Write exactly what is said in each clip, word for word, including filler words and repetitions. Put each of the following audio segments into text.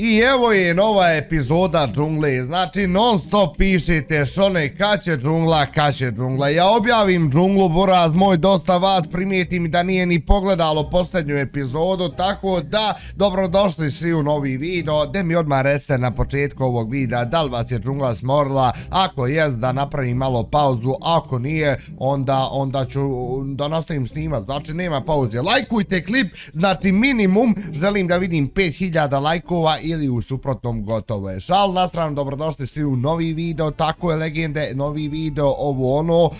I evo je nova epizoda džungle, znači non stop pišite Šone kad će džungla, kad će džungla. Ja objavim džunglu, buraz moj, dosta vas primijetim da nije ni pogledalo posljednju epizodu, tako da dobrodošli svi u novi video. De mi odmah recite na početku ovog videa da li vas je džungla smorila, ako jest da napravim malo pauzu, ako nije onda, onda ću da nastavim snimat, znači nema pauze. Lajkujte klip, znači minimum želim da vidim pet hiljada lajkova ili u suprotnom gotovo je. Šal na stranu, dobrodošli svi u novi video, tako je legende, novi video, ovo ono,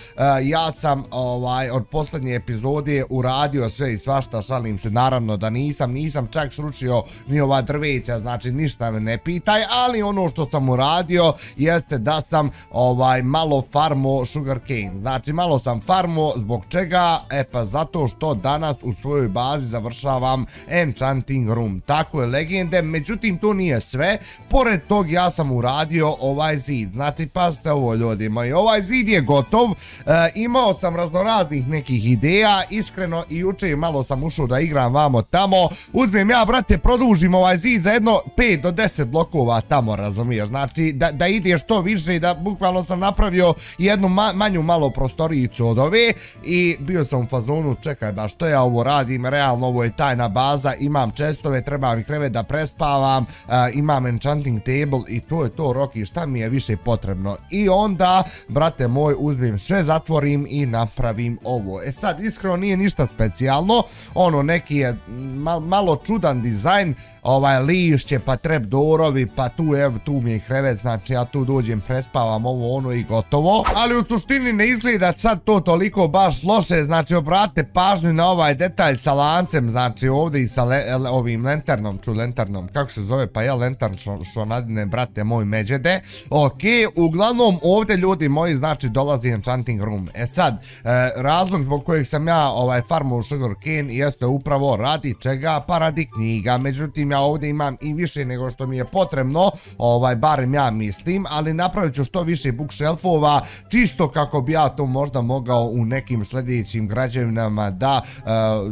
ja sam ovaj od posljednje epizode uradio sve i svašta, šalim se, naravno da nisam, nisam čak sručio ni ova drveća, znači ništa me ne pitaj, ali ono što sam uradio jeste da sam ovaj malo farmo sugarcane, znači malo sam farmo, zbog čega? E pa zato što danas u svojoj bazi završavam enchanting room, tako je legende. Međutim, to nije sve, pored tog ja sam uradio ovaj zid, znate, pazite ovo ljudi moji, ovaj zid je gotov, e, imao sam raznoraznih nekih ideja, iskreno i jučer malo sam ušao da igram vamo tamo, uzmem ja brate, produžim ovaj zid za jedno pet do deset blokova tamo, razumiješ, znači da, da ide što više i da bukvalno sam napravio jednu ma, manju malo prostoricu od ove i bio sam u fazonu, čekaj baš što ja ovo radim, realno ovo je tajna baza, imam čestove, treba mi krevet da prespavam, imam enchanting table i to je to Roki, šta mi je više potrebno. I onda, brate moj, uzmem sve, zatvorim i napravim ovo. E sad, iskreno nije ništa specijalno, ono neki je malo čudan dizajn, ovaj lišće, pa trepdorovi, pa tu evo, tu mi je krevet, znači ja tu dođem, prespavam ovo ono i gotovo, ali u suštini ne izgleda sad to toliko baš loše, znači obratite pažnju na ovaj detalj sa lancem, znači ovdje i sa ovim lenternom, ču lenternom, kako se zove, pa ja lentarn što nadine, brate moj, međede. Ok, uglavnom ovdje ljudi moji, znači dolazi enchanting room. E sad, razlog zbog kojeg sam ja ovaj farmu sugarcane jeste upravo radi čega, pa radi knjiga, međutim ja ovdje imam i više nego što mi je potrebno, ovaj barem ja mislim, ali napravit ću što više bookshelfova, čisto kako bi ja to možda mogao u nekim sljedećim građevinama da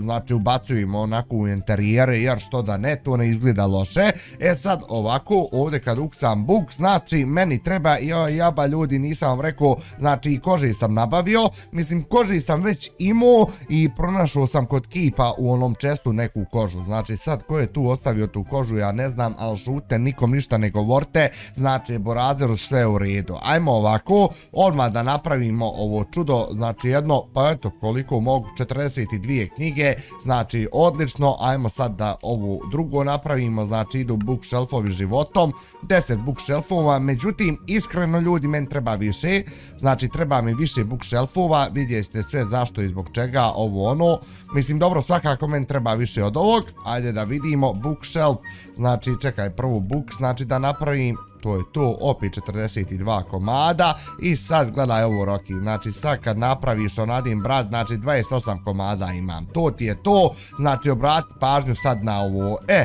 znači ubacujemo onako u interijere, jer što da ne, to ne izgleda loše. E sad ovako, ovdje kad ukucam book, znači meni treba, joj jaba ljudi, nisam vam rekao, znači i koži sam nabavio, mislim koži sam već imao i pronašao sam kod kipa u onom čestu neku kožu, znači sad ko je tu ostavio tu kožu ja ne znam, ali šute, nikom ništa ne govorite, znači borazeru sve u redu. Ajmo ovako, odmah da napravimo ovo čudo, znači jedno, pa eto koliko mogu, četrdeset dvije knjige, znači odlično. Ajmo sad da ovo drugo napravimo, znači idu bookshelfovi životom, deset bookshelfova, međutim iskreno ljudi meni treba više, znači treba mi više bookshelfova, vidjet ćete sve zašto i zbog čega, ovo ono, mislim dobro svakako meni treba više od ovog, ajde da vidimo bookshelf, znači čekaj prvu book, znači da napravim, to je to, opet četrdeset dva komada i sad gledaj ovo Roki, znači sad kad napraviš onadim brat, znači dvadeset osam komada imam, to ti je to, znači obrati pažnju sad na ovo. E,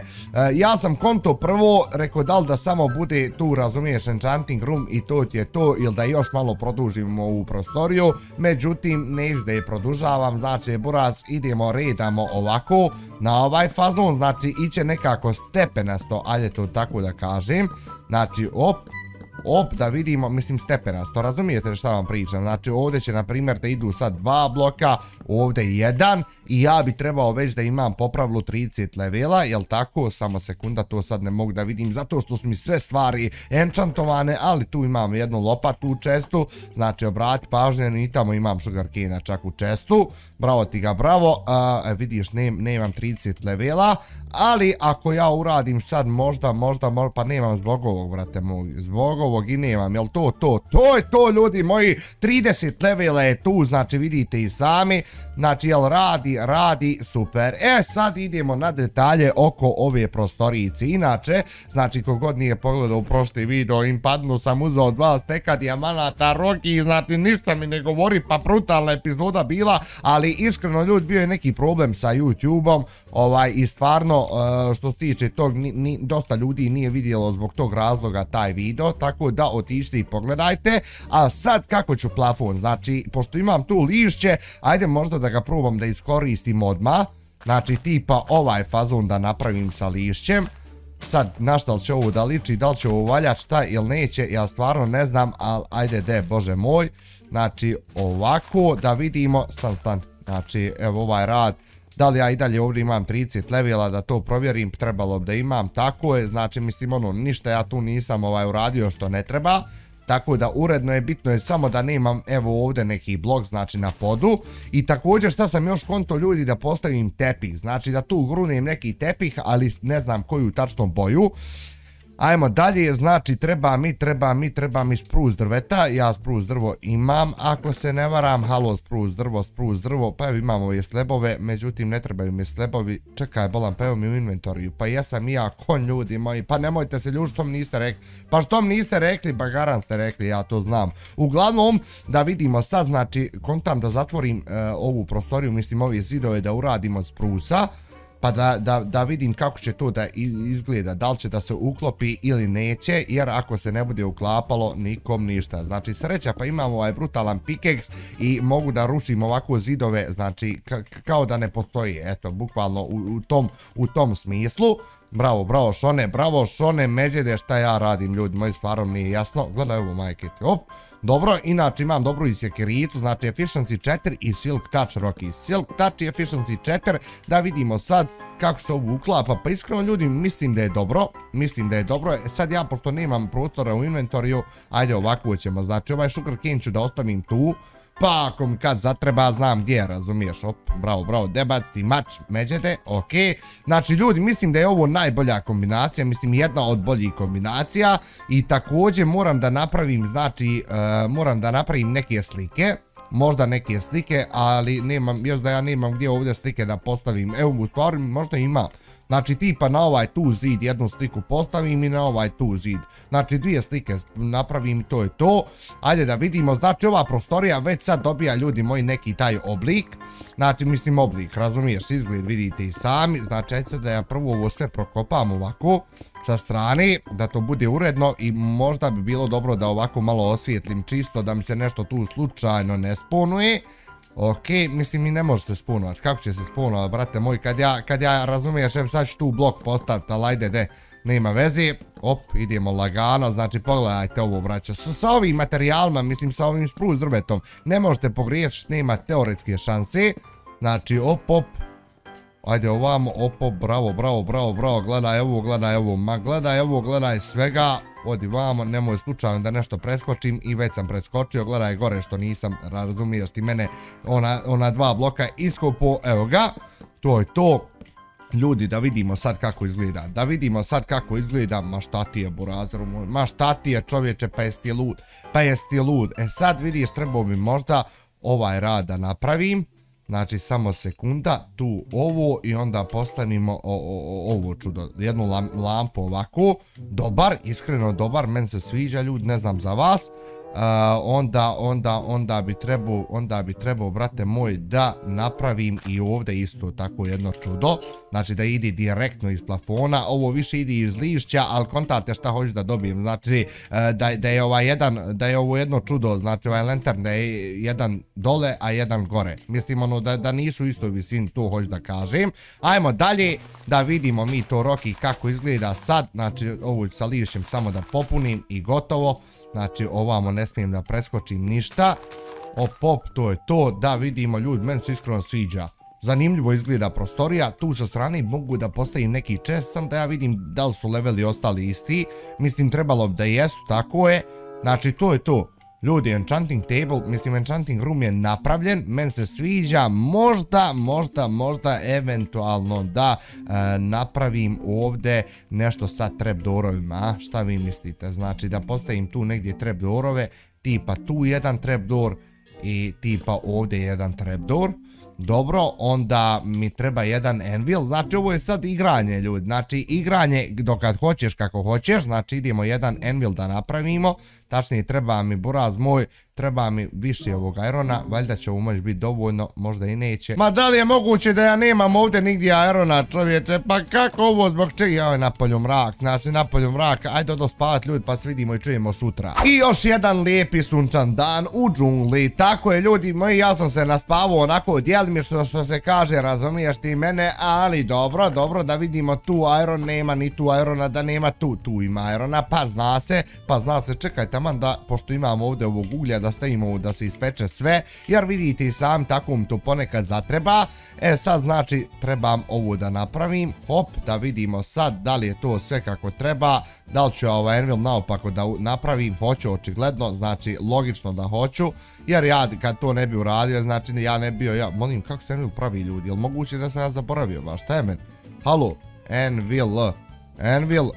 ja sam konto prvo rekao da li da samo bude tu, razumiješ, enchanting room i to ti je to, ili da još malo produžimo ovu prostoriju, međutim neću da je produžavam, znači buraz idemo redamo ovako na ovaj fazon, znači iće nekako stepenasto, ajde to tako da kažem, znači op, op, da vidimo, mislim stepenasto, razumijete šta vam pričam, znači ovdje će na primjer da idu sad dva bloka, ovdje jedan i ja bi trebao već da imam po pravilu trideset levela, jel tako, samo sekunda, to sad ne mogu da vidim zato što su mi sve stvari enchantovane, ali tu imam jednu lopatu u čestu, znači obrati pažnje, i tamo imam sugarcane čak u čestu, bravo ti ga, bravo, e, vidiš ne, ne imam trideset levela, ali ako ja uradim sad možda, možda, možda, pa nemam zbog ovog brate moj, zbog ovog i nemam, jel to to, to je to ljudi moji, trideset levela je tu, znači vidite i sami, znači jel radi, radi, super. E sad idemo na detalje oko ove prostorijice, inače, znači kogod nije pogledao u prošli video, im padnu sam uzao dva steka dijamanata Roki, znači ništa mi ne govori, pa brutalna epizoda bila, ali iskreno ljudi bio je neki problem sa YouTube-om, ovaj i stvarno što se tiče tog, dosta ljudi nije vidjelo zbog tog razloga taj video, tako da otišli i pogledajte. A sad kako ću plafon, znači pošto imam tu lišće, ajde možda da ga probam da iskoristim odmah, znači tipa ovaj fazon da napravim sa lišćem, Sad, našta li će ovo da liči, da li će ovo valjati, šta ili neće, ja stvarno ne znam, ali ajde de, bože moj. Znači, ovako, da vidimo, stan, stan, znači, evo ovaj rad, da li ja i dalje ovdje imam trideset levela, da to provjerim, trebalo bi da imam, tako je, znači, mislim, ono, ništa ja tu nisam ovaj uradio što ne treba. Tako da uredno je, bitno je samo da nemam evo ovdje neki blok, znači na podu. I također šta sam još konto ljudi, da postavim tepih, znači da tu grunim neki tepih, ali ne znam koju tačno boju. Ajmo dalje, znači treba mi, treba mi, treba mi spruz drveta, ja spruz drvo imam, ako se ne varam, halo spruz drvo, spruz drvo, pa evo imamo ove slebove, međutim ne trebaju mi slebovi, čekaj bolam, pa evo mi u inventoriju, pa jesam i ja kon ljudi moji, pa nemojte se ljuži što mi niste rekli, pa što mi niste rekli, pa garan ste rekli, ja to znam. Uglavnom, da vidimo sad, znači, kontam da zatvorim ovu prostoriju, mislim ove zidove da uradim od sprusa, pa da vidim kako će to da izgleda, da li će da se uklopi ili neće, jer ako se ne bude uklapalo nikom ništa. Znači sreća, pa imam ovaj brutalan pikeks i mogu da rušim ovako zidove, znači kao da ne postoji, eto, bukvalno u tom smislu. Bravo, bravo Šone, bravo Šone, međede šta ja radim ljudi, moji stvarno nije jasno, gledaj ovo majke ti, op. Dobro, inače imam dobru i sjekiricu, znači efficiency četiri i silk touch roki. Silk touch i efficiency četiri, da vidimo sad kako se ovo uklapa. Pa iskreno ljudi, mislim da je dobro, mislim da je dobro. Sad ja, pošto nemam prostora u inventoriju, ajde ovako ćemo, znači ovaj sugar cane ću da ostavim tu. Pa ako mi kad zatreba znam gdje, razumiješ, op, bravo, bravo, debac ti mač, međete, okej. Znači ljudi, mislim da je ovo najbolja kombinacija, mislim jedna od boljih kombinacija i također moram da napravim, znači, moram da napravim neke slike. Možda neke slike, ali nemam, još da ja nemam gdje ovdje slike da postavim. Evo u stvari možda ima, znači tipa na ovaj tu zid jednu sliku postavim i na ovaj tu zid. Znači dvije slike napravim i to je to. Ajde da vidimo, znači ova prostorija već sad dobija ljudi moji neki taj oblik. Znači mislim oblik, razumiješ, izgled vidite i sami. Znači ajde sad da ja prvo ovo sve prokopam ovako sa strane, da to bude uredno i možda bi bilo dobro da ovako malo osvijetlim čisto, da mi se nešto tu slučajno ne sponuje. Ok, mislim i ne može se spunovat, kako će se spunovat, brate moj, kad ja, kad ja razumiješ, evo sad ću tu blok postaviti, ali ajde, de, nema veze, op, idemo lagano, znači pogledajte ovo, braćo, sa ovim materijalima, mislim sa ovim spruz drvetom, ne možete pogriješiti, nema teoretske šanse, znači op, op, ajde ovamo, op, op, bravo, bravo, bravo, bravo, gledaj ovo, gledaj ovo, ma gledaj ovo, gledaj svega, odi vamo, nemoj slučajno da nešto preskočim i već sam preskočio, gledaj gore što nisam, razumiješ ti mene, ona, ona dva bloka iskopo, evo ga, to je to. Ljudi, da vidimo sad kako izgleda, da vidimo sad kako izgleda, ma šta ti je burazeru moj, ma šta ti je čovječe, pa jesi ti lud, pa jesi ti lud, e sad vidiš, trebao bi možda ovaj rad da napravim. Znači samo sekunda, tu ovo i onda postavimo ovo čudo, jednu lampu ovako, dobar, iskreno dobar, meni se sviđa ljudi, ne znam za vas, onda, onda, onda bi trebao, onda bi trebao, brate moj, da napravim i ovdje isto tako jedno čudo, znači da ide direktno iz plafona, ovo više ide iz lišća, ali kontate šta hoću da dobijem, znači da je ovaj jedan, da je ovo jedno čudo, znači ovaj lantern da je jedan dole, a jedan gore, mislim ono da nisu isto visini, to hoću da kažem. Ajmo dalje, da vidimo mi to Roki kako izgleda sad, znači ovo sa lišćem samo da popunim i gotovo. Znači ovamo ne smijem da preskočim ništa. Op, op, to je to. Da vidimo ljudi, meni se iskreno sviđa. Zanimljivo izgleda prostorija. Tu sa strane mogu da postavim neki chest, sam da ja vidim da li su leveli ostali isti. Mislim trebalo bi da jesu, tako je. Znači to je to. Ljudi, enchanting table, mislim enchanting room je napravljen, meni se sviđa, možda, možda, možda, eventualno da e, napravim ovdje nešto sa trapdoorovima, a šta vi mislite, znači da postavim tu negdje trapdoorove, tipa tu jedan trapdoor i tipa ovdje jedan trapdoor. Dobro, onda mi treba jedan anvil, znači ovo je sad igranje ljudi, znači igranje dokad hoćeš kako hoćeš, znači idemo jedan anvil da napravimo, tačnije treba mi buraz moj, treba mi više ovog irona, valjda će umoći biti dovoljno, možda i neće. Ma da li je moguće da ja nemam ovdje nigdje irona čovječe, pa kako ovo, zbog čega, joj napolju mrak, znači napolju mrak, ajde odo spavat ljudi pa se vidimo i čujemo sutra. I još jedan lijepi sunčan dan u džungli, tako je ljudi moji, ja sam se naspavao onako odjeli, nadmješno što se kaže, razumiješ ti mene, ali dobro, dobro da vidimo tu Iron, nema ni tu Irona, da nema tu, tu ima Irona, pa zna se, pa zna se, čekaj taman da, pošto imamo ovdje ovog uglja da stavimo da se ispeče sve, jer vidite i sam takvom to ponekad zatreba, e sad znači trebam ovo da napravim, hop, da vidimo sad da li je to sve kako treba, da li ću ovaj Envil naopako da napravim, hoću očigledno, znači logično da hoću, jer ja kad to ne bi uradio, znači ja ne bio, ja, molim, kako se Envil pravi ljudi, jel moguće da sam ja zaboravio baš, šta je men? Halo, Envil, Envil,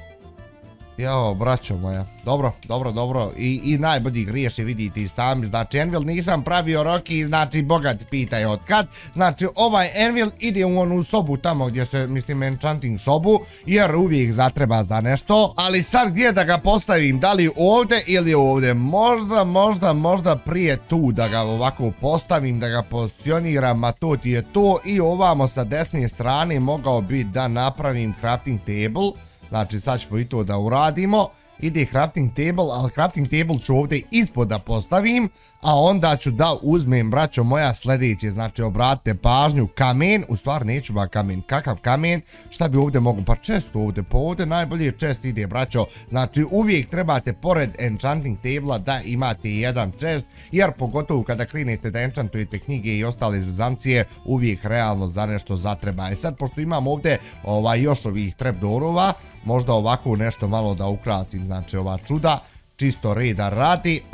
jao, braćo moja, dobro, dobro, dobro, i, i najbolji griješi vidite i sami, znači Envil nisam pravio Roki, znači bogat pitaj od kad, znači ovaj Envil ide u onu sobu tamo gdje se, mislim, enchanting sobu, jer uvijek zatreba za nešto, ali sad gdje da ga postavim, da li ovdje ili ovdje, možda, možda, možda prije tu da ga ovako postavim, da ga pozicioniram, a to ti je to, i ovamo sa desne strane mogao bi da napravim crafting table. Znači sad ćemo i to da uradimo, ide crafting table, ali crafting table ću ovdje ispod da postavim, a onda ću da uzmem, braćo moja, sljedeće, znači obratite pažnju, kamen, u stvar neću ba kamen, kakav kamen, šta bi ovdje mogu, pa često ovdje, pa ovdje najbolje čest ide, braćo, znači uvijek trebate pored enchanting table da imate jedan čest, jer pogotovo kada krenete da enchantujete knjige i ostale zezancije, uvijek realno za nešto zatreba. I sad, pošto imam ovdje ovaj, još ovih trapdoorova, možda ovako nešto malo da ukrasim, znači ova čuda, čisto reda radi, e,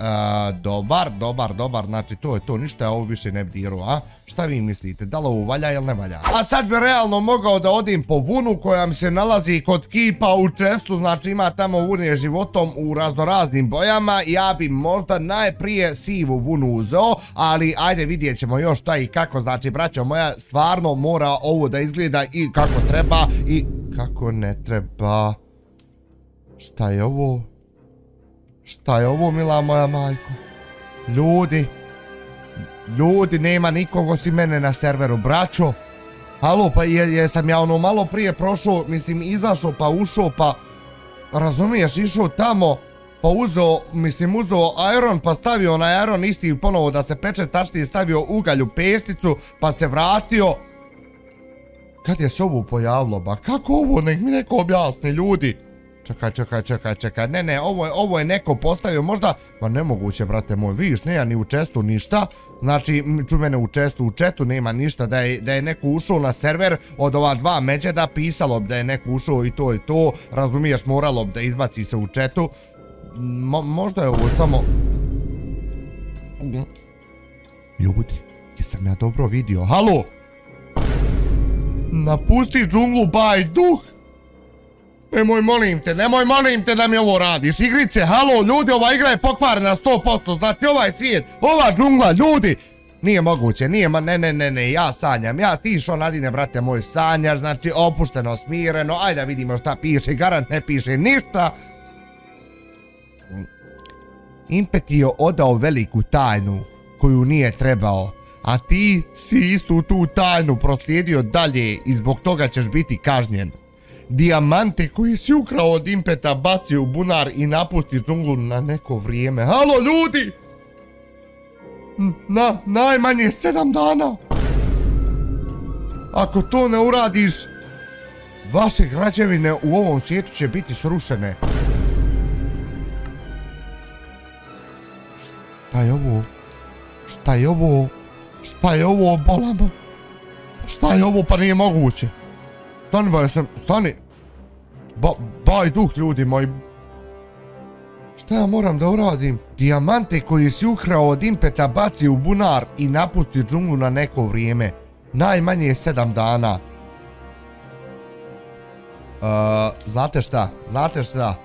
dobar, dobar, dobar, znači to je to, ništa ja ovo više ne bi dirao, a? Šta vi mislite, da li ovo valja ili ne valja? A sad bi realno mogao da odim po vunu koja mi se nalazi kod kipa u čestu, znači ima tamo vune životom u raznoraznim bojama, ja bi možda najprije sivu vunu uzeo, ali ajde vidjet ćemo još šta i kako, znači braćo moja, stvarno mora ovo da izgleda i kako treba i kako ne treba. Šta je ovo? Šta je ovo, mila moja majko? Ljudi, ljudi, nema nikog osim mene na serveru, braćo. Halo, pa jesam ja ono malo prije prošao, mislim izašao pa ušao pa, razumiješ, išao tamo pa uzeo, mislim uzeo iron pa stavio na iron isti ponovo da se peče, tačnije stavio ugalj u pesnicu pa se vratio. Kad je se ovo pojavilo, ba kako ovo, nek mi neko objasni, ljudi. Čekaj, čekaj, čekaj, čekaj, ne, ne, ovo je, ovo je neko postavio, možda, ma nemoguće, brate moj, vidiš, nema ni u čestu ništa, znači, ču mene u čestu, u četu nema ništa, da je, da je neko ušao na server od ova dva međeda, pisalo bi da je neko ušao i to i to, razumiješ, moralo bi da izbaci se u četu, Mo, možda je ovo samo... Ljudi, jesam ja dobro vidio, halo? Napusti džunglu, baj, duh! Nemoj molim te, nemoj molim te da mi ovo radiš, igrice, halo, ljudi, ova igra je pokvarena sto posto, znači ovaj svijet, ova džungla, ljudi, nije moguće, nije, ma ne, ne, ne, ne, ja sanjam, ja ti Šonadine, brate moj, sanjar, znači opušteno, smireno, ajde da vidimo šta piše, garant ne piše ništa. Impet je odao veliku tajnu koju nije trebao, a ti si istu tu tajnu proslijedio dalje i zbog toga ćeš biti kažnjen. Dijamante koji si ukrao od Impeta baci u bunar i napusti džunglu na neko vrijeme. Halo, ljudi! Na, najmanje sedam dana. Ako to ne uradiš, vaše građevine u ovom svijetu će biti srušene. Šta je ovo? Šta je ovo? Šta je ovo, bolamo? Šta je ovo, pa nije moguće? Stani, ba, sam, stani. Ba, baj duh, ljudi moji. Šta ja moram da uradim? Dijamante koji si ukrao od Impeta baci u bunar i napusti džunglu na neko vrijeme. Najmanje je sedam dana. E, znate šta? Znate šta?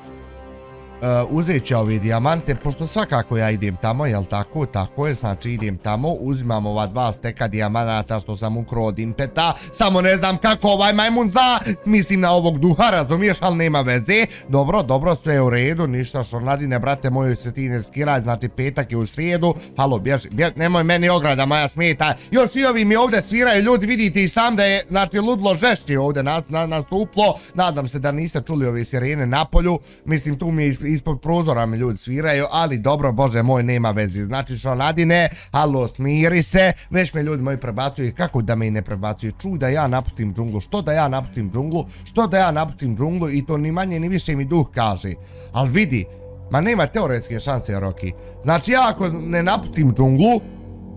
E, uzet ću ove dijamante, pošto svakako ja idem tamo, jel tako? Tako je, znači idem tamo, uzimam ova dva steka dijamanata što sam ukrao od Impeta, samo ne znam kako ovaj majmun zna, mislim na ovog duha, razumiješ, ali nema veze, dobro, dobro, sve je u redu, ništa Šonadine, brate moju, se ti ne skiraj, znači petak je u srijedu, halo, bježi, bježi, nemoj meni ograda, moja smeta, još i ovi mi ovdje sviraju, ljudi, vidite i sam da je, znači, ludlo žešće ovdje nastuplo, nadam se da niste čuli ove sirene na polju, mislim tu mi je ispod prozora mi ljudi sviraju, ali dobro, bože moj, nema veze. Znači Šonadine, halo, smiri se, već me ljudi moji prebacuju, kako da me i ne prebacuju, čuj da ja napustim džunglu, što da ja napustim džunglu, što da ja napustim džunglu i to ni manje ni više mi duh kaže, ali vidi, ma nema teoretske šanse, Roki. Znači ja ako ne napustim džunglu,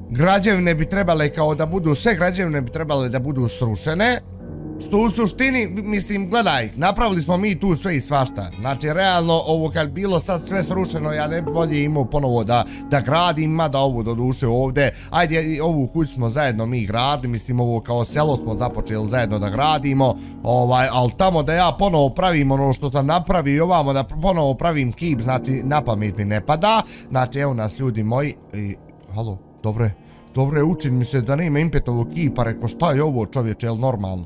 građevine bi trebale kao da budu, sve građevine bi trebale da budu srušene, što u suštini, mislim, gledaj, napravili smo mi tu sve i svašta. Znači, realno, ovo kad bilo sad sve srušeno, ja ne bi volje imao ponovo da gradim, mada ovo do duše ovde, ajde, ovu kuću smo zajedno mi gradi, mislim, ovo kao selo smo započeli zajedno da gradimo, ali tamo da ja ponovo pravim ono što sam napravio i ovamo da ponovo pravim kip, znači, na pamet mi ne pada. Znači, evo nas, ljudi moji, halo, dobro je, dobro je, učin mi se da ne ima impetovog kipa, reko, šta je ovo čovječe, jel normalno?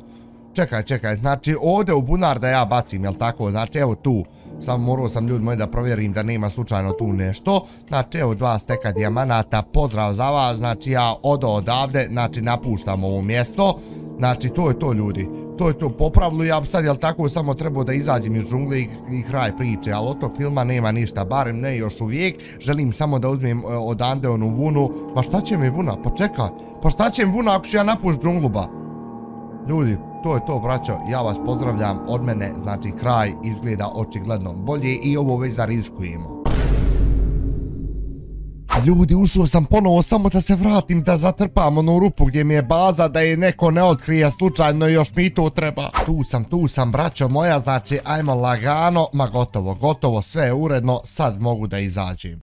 Čekaj, čekaj, znači ovdje u bunar da ja bacim, jel tako, znači evo tu, samo morao sam ljudi moji da provjerim da nema slučajno tu nešto, znači evo dva steka dijamanata, pozdrav za vas, znači ja odo odavde, znači napuštam ovo mjesto, znači to je to ljudi, to je to, popravilo ja sad, jel tako, samo trebao da izađem iz džungle i kraj priče, ali od tog filma nema ništa, barem ne još uvijek, želim samo da uzmem odande onu vunu, pa šta će mi vuna, pa čekaj, pa šta će mi vuna ako ću ja napušt džunglu ba, ljudi. To je to, braćo, ja vas pozdravljam od mene, znači kraj izgleda očigledno bolje i ovo već zariskujemo. Ljudi, ušao sam ponovo samo da se vratim, da zatrpam onu rupu gdje mi je baza, da je neko ne otkrije slučajno, još mi to treba. Tu sam, tu sam, braćo moja, znači ajmo lagano, ma gotovo, gotovo, sve je uredno, sad mogu da izađem.